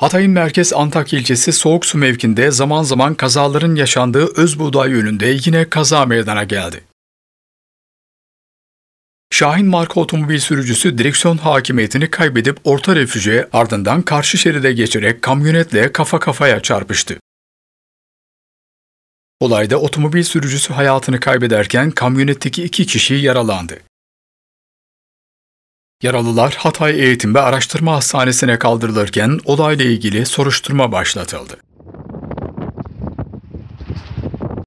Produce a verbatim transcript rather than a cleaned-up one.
Hatay'ın merkez Antakya ilçesi Soğuksu mevkinde zaman zaman kazaların yaşandığı Özbuğday yönünde yine kaza meydana geldi. Şahin marka otomobil sürücüsü direksiyon hakimiyetini kaybedip orta refüjeye ardından karşı şeride geçerek kamyonetle kafa kafaya çarpıştı. Olayda otomobil sürücüsü hayatını kaybederken kamyonetteki iki kişi yaralandı. Yaralılar Hatay Eğitim ve Araştırma Hastanesi'ne kaldırılırken olayla ilgili soruşturma başlatıldı.